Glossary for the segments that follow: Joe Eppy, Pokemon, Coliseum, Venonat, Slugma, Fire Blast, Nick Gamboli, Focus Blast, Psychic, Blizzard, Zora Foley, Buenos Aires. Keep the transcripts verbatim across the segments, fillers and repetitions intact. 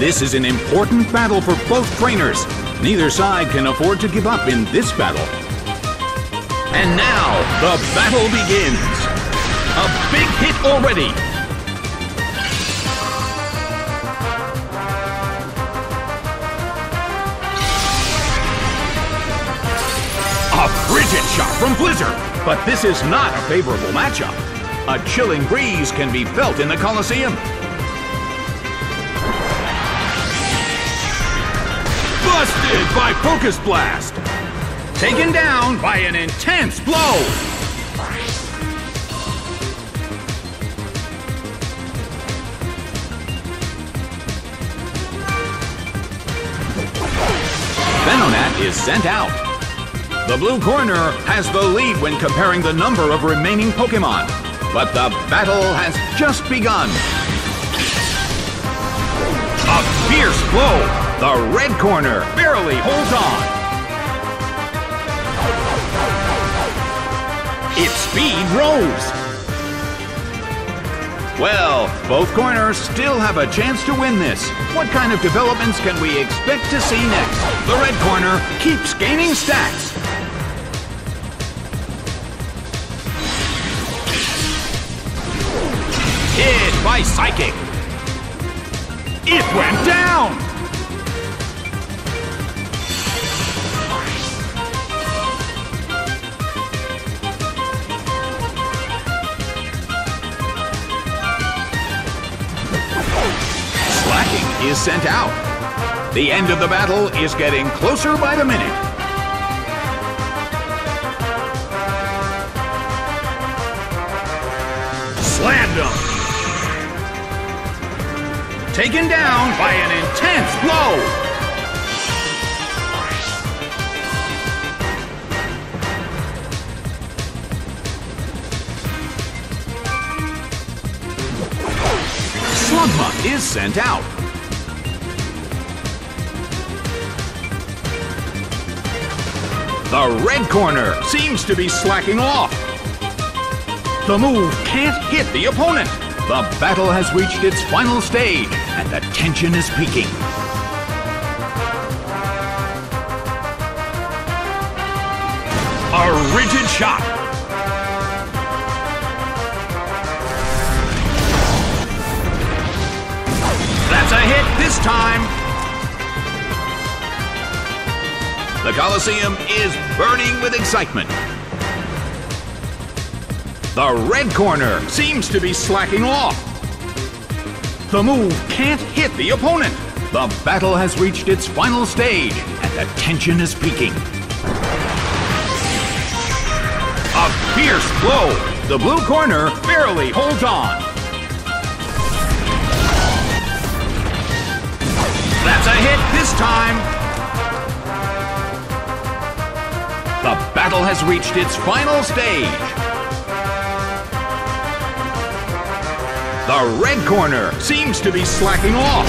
This is an important battle for both trainers. Neither side can afford to give up in this battle. And now, the battle begins. A big hit already. A frigid shot from Blizzard. But this is not a favorable matchup. A chilling breeze can be felt in the Coliseum. Busted by Focus Blast. Taken down by an intense blow. Venonat is sent out. The blue corner has the lead when comparing the number of remaining Pokemon. But the battle has just begun. A fierce blow. The red corner barely holds on. Its speed rose. Well, both corners still have a chance to win this. What kind of developments can we expect to see next? The red corner keeps gaining stats. Hit by Psychic. It went down. Is sent out. The end of the battle is getting closer by the minute. Slammed him. Taken down by an intense blow. Slugma is sent out. The red corner seems to be slacking off. The move can't hit the opponent. The battle has reached its final stage, and the tension is peaking. A rigid shot. That's a hit this time. The Coliseum is burning with excitement. The red corner seems to be slacking off. The move can't hit the opponent. The battle has reached its final stage, and the tension is peaking. A fierce blow. The blue corner barely holds on. That's a hit this time. The battle has reached its final stage. The red corner seems to be slacking off.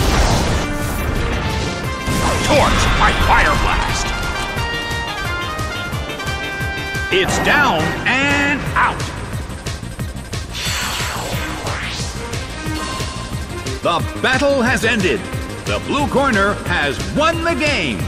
Torched by Fire Blast. It's down and out. The battle has ended. The blue corner has won the game.